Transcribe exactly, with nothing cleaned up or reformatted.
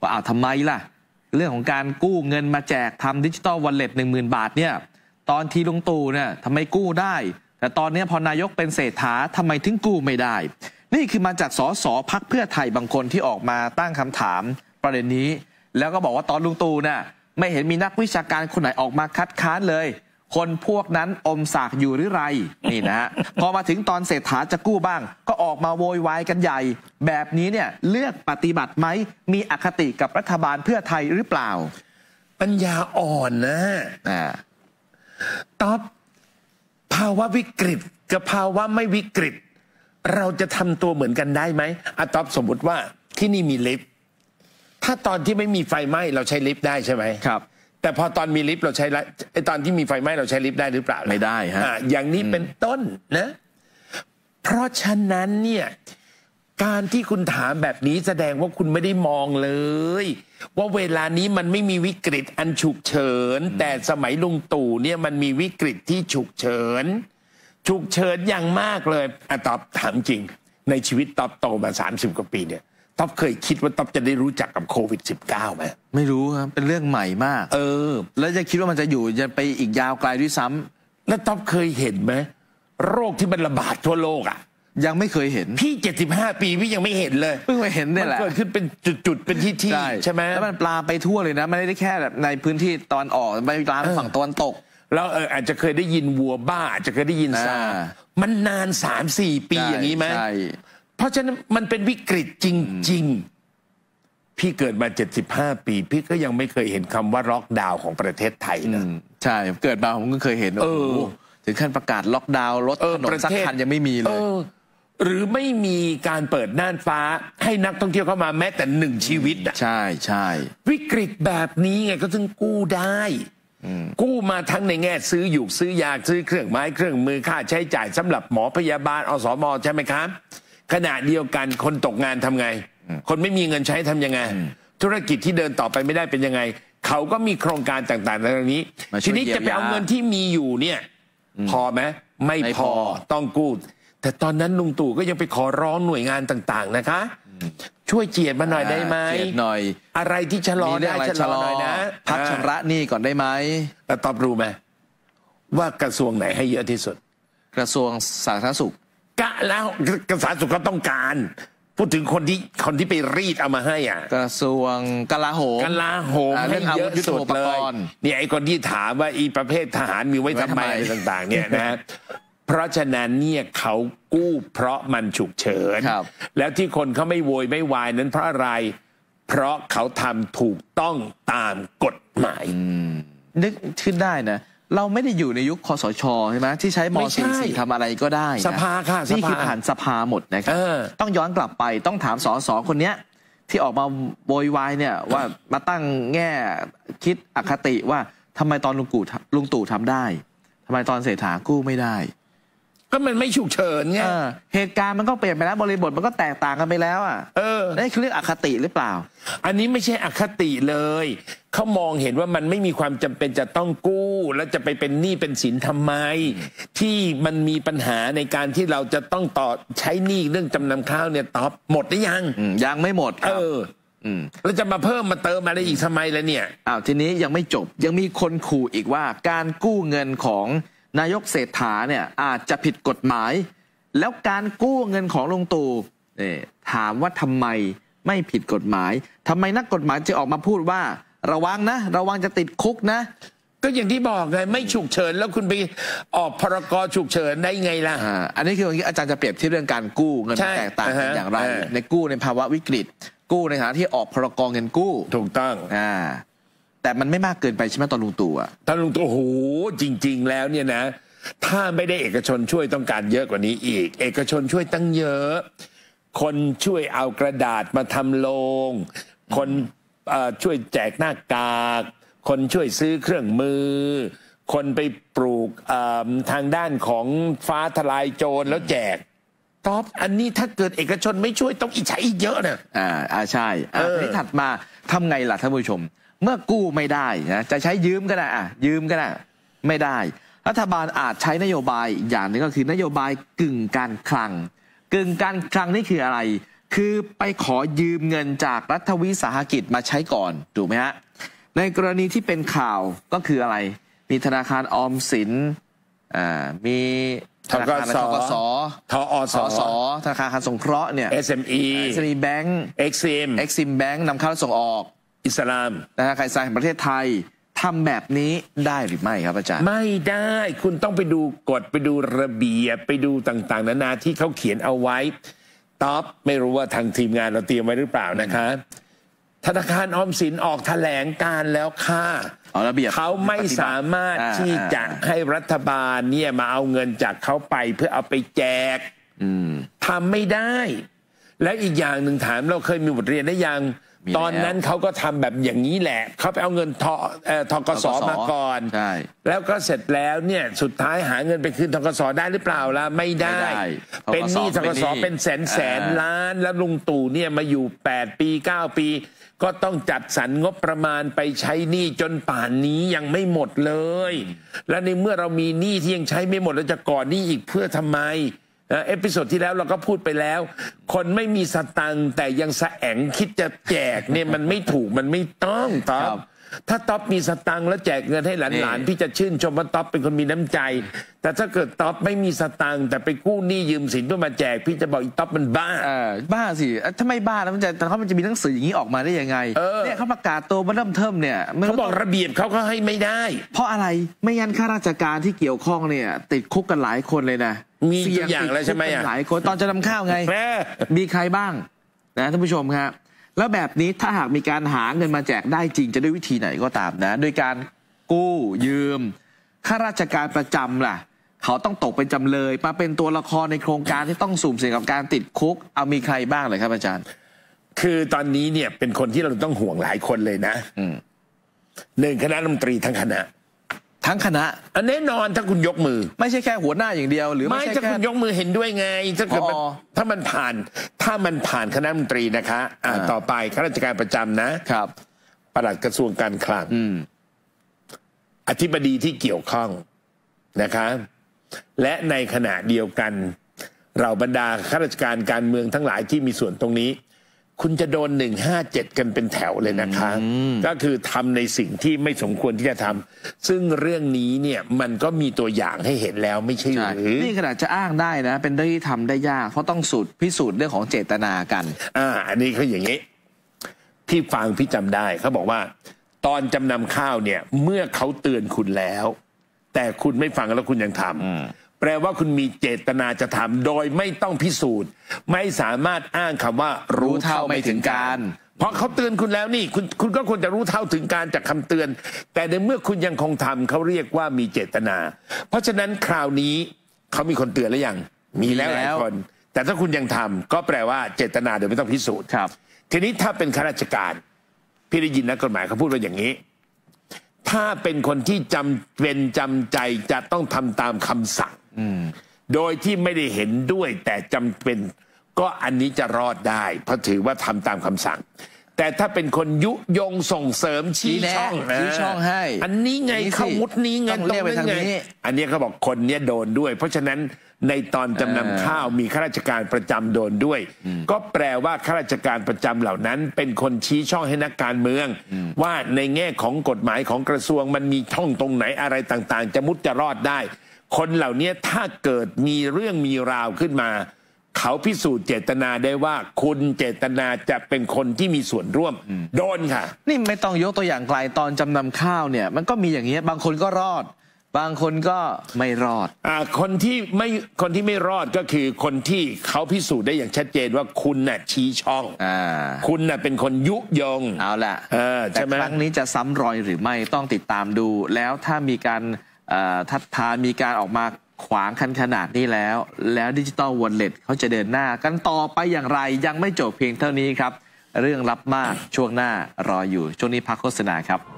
ว่าอ้าวทำไมล่ะเรื่องของการกู้เงินมาแจกทำดิจิตอลวอลเล็ตหนึ่งหมื่นบาทเนี่ยตอนที่ลุงตู่เนี่ยทำไมกู้ได้แต่ตอนนี้พอนายกเป็นเศรษฐาทำไมถึงกู้ไม่ได้นี่คือมาจากสสพรรคเพื่อไทยบางคนที่ออกมาตั้งคำถามประเด็นนี้แล้วก็บอกว่าตอนลุงตู่เนี่ยไม่เห็นมีนักวิชาการคนไหนออกมาคัดค้านเลยคนพวกนั้นอมสากอยู่หรือไรนี่นะฮะ พอมาถึงตอนเศรษฐาจะกู้บ้างก็ออกมาโวยวายกันใหญ่แบบนี้เนี่ยเลือกปฏิบัติไหมมีอคติกับรัฐบาลเพื่อไทยหรือเปล่าปัญญาอ่อนนะอ่าต๊อบภาวะวิกฤตกับภาวะไม่วิกฤตเราจะทำตัวเหมือนกันได้ไหมอ่ะต๊อบสมมติว่าที่นี่มีลิฟต์ถ้าตอนที่ไม่มีไฟไหม้เราใช้ลิฟต์ได้ใช่ไหมครับแต่พอตอนมีลิฟต์เราใช้ไอ้ตอนที่มีไฟไหม้เราใช้ลิฟต์ได้หรือเปล่าไม่ได้ฮะ อ, อย่างนี้เป็นต้นนะเพราะฉะนั้นเนี่ยการที่คุณถามแบบนี้แสดงว่าคุณไม่ได้มองเลยว่าเวลานี้มันไม่มีวิกฤตอันฉุกเฉินแต่สมัยลุงตู่เนี่ยมันมีวิกฤตที่ฉุกเฉินฉุกเฉินอย่างมากเลยอ่ะตอบถามจริงในชีวิตตอบโตมาสามสิบกว่าปีเนี่ยต๊อบเคยคิดว่าต๊อบจะได้รู้จักกับโควิด สิบเก้า ไหมไม่รู้ครับเป็นเรื่องใหม่มากเออแล้วจะคิดว่ามันจะอยู่จะไปอีกยาวไกลด้วยซ้ำแล้วต๊อบเคยเห็นไหมโรคที่มันระบาดทั่วโลกอ่ะยังไม่เคยเห็นพี่เจ็ดสิบห้าปีพี่ยังไม่เห็นเลยเพิ่งมาเห็นเนี่ยแหละมันเกิดขึ้นเป็นจุดๆเป็นที่ที่ใช่ไหมแล้วมันปลาไปทั่วเลยนะไม่ได้แค่แบบในพื้นที่ตอนออกไปปลาฝั่งตอนตกแล้วเอออาจจะเคยได้ยินวัวบ้าอาจจะเคยได้ยินซามันนาน สามสี่ ปีอย่างนี้ไหมเพราะฉะนั้นมันเป็นวิกฤตจริงๆพี่เกิดมาเจ็ดสิบห้าปีพี่ก็ยังไม่เคยเห็นคำว่าล็อกดาวน์ของประเทศไทยนะใช่เกิดมาผมก็เคยเห็นโอ้โหถึงขั้นประกาศล็อกดาวน์รถถนนสักคันยังไม่มีเลยหรือไม่มีการเปิดน่านฟ้าให้นักท่องเที่ยวเข้ามาแม้แต่หนึ่งชีวิตอ่ะใช่ใช่วิกฤตแบบนี้ไงก็ถึงกู้ได้กู้มาทั้งในแง่ซื้อหยูกซื้อยาซื้อเครื่องไม้เครื่องมือค่าใช้จ่ายสำหรับหมอพยาบาลอสมใช่ไหมครับขณะเดียวกันคนตกงานทำไงคนไม่มีเงินใช้ทำยังไงธุรกิจที่เดินต่อไปไม่ได้เป็นยังไงเขาก็มีโครงการต่างๆในเรื่องนี้ทีนี้จะไปเอาเงินที่มีอยู่เนี่ยพอไหมไม่พอต้องกู้แต่ตอนนั้นลุงตู่ก็ยังไปขอร้องหน่วยงานต่างๆนะคะช่วยเจียดมาหน่อยได้ไหมเจียดหน่อยอะไรที่ชะลอได้ชะลอหน่อยนะพักชำระหนี้ก่อนได้ไหมแต่ตอบรู้ไหมว่ากระทรวงไหนให้เยอะที่สุดกระทรวงสาธารณสุขกะแล้วกระทรวงสาธารณสุขเขาต้องการพูดถึงคนที่คนที่ไปรีดเอามาให้อ่ะกระทรวงกลาโหมกลาโหมให้เยอะสุดเลยเนี่ยไอ้คนที่ถามว่าอีประเภททหารมีไว้ทำไมต่างๆเนี่ยนะเพราะฉะนั้นเนี่ยเขากู้เพราะมันฉุกเฉินแล้วที่คนเขาไม่โวยไม่วายนั้นเพราะอะไรเพราะเขาทำถูกต้องตามกฎหมายนึกขึ้นได้นะเราไม่ได้อยู่ในยุคคสช.ใช่ไหมที่ใช้ม.สี่สิบสี่ทำอะไรก็ได้สภาค่ะนี่คือผ่านสภาหมดนะครับต้องย้อนกลับไปต้องถามสสคนเนี้ยที่ออกมาโวยวายเนี่ยว่ามาตั้งแง่คิดอคติว่าทำไมตอนลุงกูลุงตู่ทำได้ทำไมตอนเศรษฐากู้ไม่ได้ก็มันไม่ฉุกเฉินไงเหตุการณ์มันก็เปลี่ยนไปแล้วบริบทมันก็แตกต่างกันไปแล้วอ่ะเออนี่คือเรื่องอคติหรือเปล่าอันนี้ไม่ใช่อคติเลยเขามองเห็นว่ามันไม่มีความจำเป็นจะต้องกู้แล้วจะไปเป็นหนี้เป็นสินทำไมที่มันมีปัญหาในการที่เราจะต้องต่อใช้หนี้เรื่องจำนำข้าวเนี่ยตอบหมดหรือยังยังไม่หมดเออแล้วจะมาเพิ่มมาเติมอะไรอีกทำไมล่ะเนี่ยอ้าวทีนี้ยังไม่จบยังมีคนขู่อีกว่าการกู้เงินของนายกเศรษฐาเนี่ยอาจจะผิดกฎหมายแล้วการกู้เงินของลุงตู่เนี่ยถามว่าทำไมไม่ผิดกฎหมายทำไมนักกฎหมายจะออกมาพูดว่าระวังนะระวังจะติดคุกนะก็อย่างที่บอกไงไม่ฉุกเฉินแล้วคุณไปออกพรกฉุกเฉินได้ไงล่ะอันนี้คืออาจารย์จะเปรียบเทียบเรื่องการกู้เงินแตกต่างกันอย่างไรในกู้ในภาวะวิกฤตกู้ในฐานะที่ออกพรกเงินกู้ถูกต้องอ่าแต่มันไม่มากเกินไปใช่ไหมตอนลุงตู่อะตอนลุงตู่โอ้โหจริงๆแล้วเนี่ยนะถ้าไม่ได้เอกชนช่วยต้องการเยอะกว่านี้อีกเอกชนช่วยตั้งเยอะคนช่วยเอากระดาษมาทำโรงคนช่วยแจกหน้ากากคนช่วยซื้อเครื่องมือคนไปปลูกทางด้านของฟ้าทลายโจรแล้วแจกตอบอันนี้ถ้าเกิดเอกชนไม่ช่วยต้องอีกใช้อีกเยอะนะอ่าอ่าใช่อ่าที่ถัดมาทำไงล่ะท่านผู้ชมเมื่อกู้ไม่ได้นะจะใช้ยืมก็ได้อะยืมก็ได้ไม่ได้รัฐบาลอาจใช้นโยบายอย่างนึงก็คือนโยบายกึ่งการคลังกึ่งการคลังนี่คืออะไร คือไปขอยืมเงินจากรัฐวิสาหกิจมาใช้ก่อนถูกไหมฮะในกรณีที่เป็นข่าวก็คืออะไรมีธนาคารออมสินมีธนาคารทกสทอสสธนาคารสงเคราะห์เนี่ย เอส เอ็ม อี เอส เอ็ม อี Bank เอ็กซิม เอ็กซิม Bank นำเข้าส่งออกอิสลามธนาคารอิสลามแห่งประเทศไทยทำแบบนี้ได้หรือไม่ครับอาจารย์ไม่ได้คุณต้องไปดูกฎไปดูระเบียบไปดูต่างๆนานาที่เขาเขียนเอาไว้ท็อปไม่รู้ว่าทางทีมงานเราเตรียมไว้หรือเปล่านะคะธนาคารออมสินออกแถลงการแล้วค่ะเขาไม่สามารถที่จะให้รัฐบาลเนี่ยมาเอาเงินจากเขาไปเพื่อเอาไปแจกทำไม่ได้และอีกอย่างหนึ่งถามเราเคยมีบทเรียนได้ยังตอนนั้นเขาก็ทำแบบอย่างนี้แหละเขาไปเอาเงินททกสมาก่อนแล้วก็เสร็จแล้วเนี่ยสุดท้ายหาเงินไปคืนทกสได้หรือเปล่าล่ะไม่ได้เป็นหนี้ทกสเป็นแสนแสนล้านแล้วลุงตู่เนี่ยมาอยู่แปดปีเก้าปีก็ต้องจัดสรรงบประมาณไปใช้หนี้จนป่านนี้ยังไม่หมดเลยและในเมื่อเรามีหนี้ที่ยังใช้ไม่หมดแล้วจะก่อหนี้อีกเพื่อทำไมเอพิโซดที่แล้วเราก็พูดไปแล้วคนไม่มีสตังแต่ยังสะแองคิดจะแจกเนี่ยมันไม่ถูกมันไม่ต้องท็อปถ้าท็อปมีสตังแล้วแจกเงินให้หลานๆพี่จะชื่นชมว่าท็อปเป็นคนมีน้ำใจแต่ถ้าเกิดท็อปไม่มีสตังแต่ไปกู้หนี้ยืมสินเพื่อมาแจกพี่จะบอกอีท็อปมันบ้าบ้าสิถ้าไม่บ้าแล้วมันจะเขามันจะมีหนังสืออย่างนี้ออกมาได้ยังไงเนี่ยเขาประกาศตัวมันเริ่มเทิมเนี่ยเขาบอกระเบียบเขาก็ให้ไม่ได้เพราะอะไรไม่งั้นข้าราชการที่เกี่ยวข้องเนี่ยติดคุกกันหลายคนเลยนะมีตัวอย่างแล้วใช่ไหมอ่ะหลายคนตอนจะนำข้าวไงมีใครบ้างนะท่านผู้ชมครับแล้วแบบนี้ถ้าหากมีการหาเงินมาแจกได้จริงจะด้วยวิธีไหนก็ตามนะโดยการกู้ยืมข้าราชการประจำล่ะเขาต้องตกเป็นจำเลยมาเป็นตัวละครในโครงการที่ต้องสุ่มเสี่ยงกับการติดคุกเอามีใครบ้างเลยครับอาจารย์คือตอนนี้เนี่ยเป็นคนที่เราต้องห่วงหลายคนเลยนะหนึ่งคณะรัฐมนตรีทั้งคณะทั้งคณะอันแน่นอนถ้าคุณยกมือไม่ใช่แค่หัวหน้าอย่างเดียวหรือไม่ใช่ถ้าคุณยกมือเห็นด้วยไงถ้าเกิดถ้ามันผ่านถ้ามันผ่านคณะรัฐมนตรีนะคะอ่าต่อไปข้าราชการประจำนะครับปลัดกระทรวงการคลังอธิบดีที่เกี่ยวข้องนะคะและในขณะเดียวกันเราบรรดาข้าราชการการเมืองทั้งหลายที่มีส่วนตรงนี้คุณจะโดนหนึ่งห้าเจ็ดกันเป็นแถวเลยนะคะก็คือทำในสิ่งที่ไม่สมควรที่จะทำซึ่งเรื่องนี้เนี่ยมันก็มีตัวอย่างให้เห็นแล้วไม่ใช่หรือนี่ขนาดจะอ้างได้นะเป็นเรื่องที่ทำได้ยากเพราะต้องสูตรพิสูจน์เรื่องของเจตนากันอ่าอันนี้เขาอย่างนี้ที่ฟังพี่จำได้เขาบอกว่าตอนจำนำข้าวเนี่ยเมื่อเขาเตือนคุณแล้วแต่คุณไม่ฟังแล้วคุณยังทำแปลว่าคุณมีเจตนาจะทำโดยไม่ต้องพิสูจน์ไม่สามารถอ้างคำว่ารู้เท่าไม่ถึงการเพราะเขาเตือนคุณแล้วนี่คุณคุณก็ควรจะรู้เท่าถึงการจากคำเตือนแต่ในเมื่อคุณยังคงทำเขาเรียกว่ามีเจตนาเพราะฉะนั้นคราวนี้เขามีคนเตือนหรือยังมีแล้วหลายคนแต่ถ้าคุณยังทำก็แปลว่าเจตนาโดยไม่ต้องพิสูจน์ครับทีนี้ถ้าเป็นข้าราชการพี่ได้ยินนักกฎหมายเขาพูดว่าอย่างนี้ถ้าเป็นคนที่จำเป็นจำใจจะต้องทำตามคำสั่งโดยที่ไม่ได้เห็นด้วยแต่จำเป็นก็อันนี้จะรอดได้เพราะถือว่าทำตามคำสั่งแต่ถ้าเป็นคนยุยงส่งเสริมชี้ช่องชี้ช่องให้อันนี้ไงเขามุดนี้ไงต้องเรียกไปทางนี้อันนี้เขาบอกคนเนี้ยโดนด้วยเพราะฉะนั้นในตอนจำนำข้าวมีข้าราชการประจำโดนด้วยก็แปลว่าข้าราชการประจำเหล่านั้นเป็นคนชี้ช่องให้นักการเมืองว่าในแง่ของกฎหมายของกระทรวงมันมีช่องตรงไหนอะไรต่างๆจะมุดจะรอดได้คนเหล่านี้ถ้าเกิดมีเรื่องมีราวขึ้นมาเขาพิสูจน์เจตนาได้ว่าคุณเจตนาจะเป็นคนที่มีส่วนร่วมโดนค่ะนี่ไม่ต้องยกตัวอย่างไกลตอนจำนำข้าวเนี่ยมันก็มีอย่างเงี้ยบางคนก็รอดบางคนก็ไม่รอดอ่าคนที่ไม่คนที่ไม่รอดก็คือคนที่เขาพิสูจน์ได้อย่างชัดเจนว่าคุณน่ะชี้ช่องอ่าคุณน่ะเป็นคนยุยงเอาล่ะเออแต่ครั้งนี้จะซ้ำรอยหรือไม่ต้องติดตามดูแล้วถ้ามีการทัดทานมีการออกมาขวางคันขนาดนี้แล้วแล้วดิจิตอลวอลเล็ตเขาจะเดินหน้ากันต่อไปอย่างไรยังไม่จบเพียงเท่านี้ครับเรื่องลับมากช่วงหน้ารออยู่ช่วงนี้พักโฆษณาครับ